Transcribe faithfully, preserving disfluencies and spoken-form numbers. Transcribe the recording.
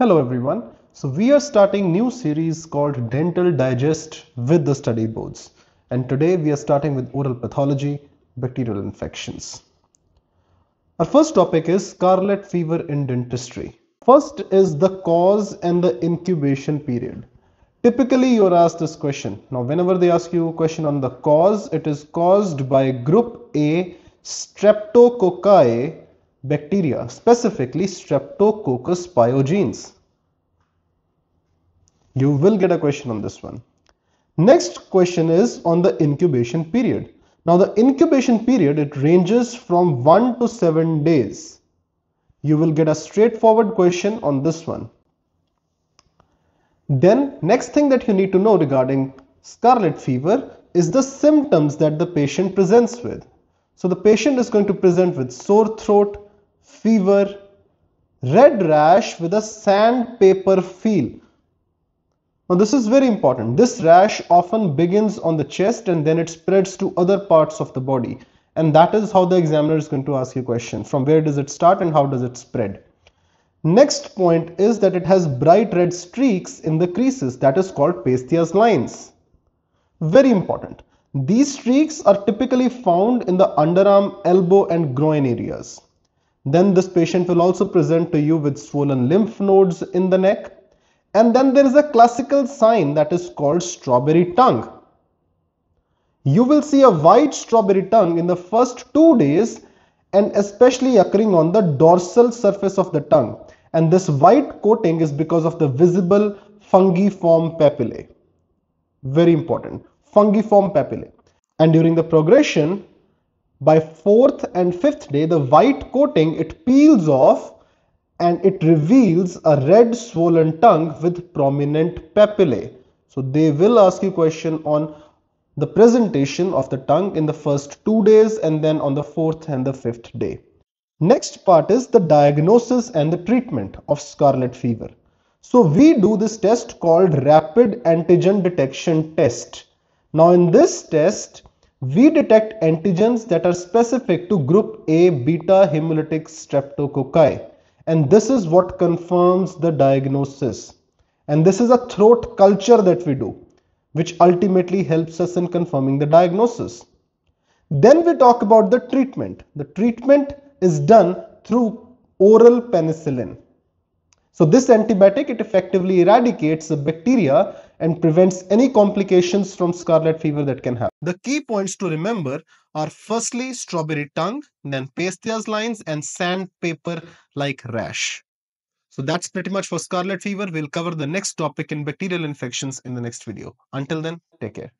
Hello everyone. So we are starting new series called Dental Digest with the Study Boards, and today we are starting with oral pathology, bacterial infections. Our first topic is scarlet fever in dentistry. First is the cause and the incubation period. Typically you are asked this question. Now whenever they ask you a question on the cause, it is caused by group A streptococci bacteria, specifically Streptococcus pyogenes. You will get a question on this one. Next question is on the incubation period. Now the incubation period, it ranges from one to seven days. You will get a straightforward question on this one. Then next thing that you need to know regarding scarlet fever is the symptoms that the patient presents with. So the patient is going to present with sore throat, fever, red rash with a sandpaper feel. Now this is very important. This rash often begins on the chest and then it spreads to other parts of the body, and that is how the examiner is going to ask you a question. From where does it start and how does it spread? Next point is that it has bright red streaks in the creases, that is called Pastia's lines. Very important. These streaks are typically found in the underarm, elbow and groin areas. Then this patient will also present to you with swollen lymph nodes in the neck. And then there is a classical sign that is called strawberry tongue. You will see a white strawberry tongue in the first two days and especially occurring on the dorsal surface of the tongue. And this white coating is because of the visible fungiform papillae. Very important. Fungiform papillae. And during the progression, by fourth and fifth day, the white coating, it peels off and it reveals a red swollen tongue with prominent papillae. So they will ask you question on the presentation of the tongue in the first two days and then on the fourth and the fifth day. Next part is the diagnosis and the treatment of scarlet fever. So we do this test called rapid antigen detection test. Now in this test, we detect antigens that are specific to group A beta hemolytic streptococci, and this is what confirms the diagnosis. And this is a throat culture that we do, which ultimately helps us in confirming the diagnosis. Then we talk about the treatment. The treatment is done through oral penicillin. So this antibiotic, it effectively eradicates the bacteria and prevents any complications from scarlet fever that can happen. The key points to remember are firstly strawberry tongue, then Pastia's lines and sandpaper like rash. So that's pretty much for scarlet fever. We'll cover the next topic in bacterial infections in the next video. Until then, take care.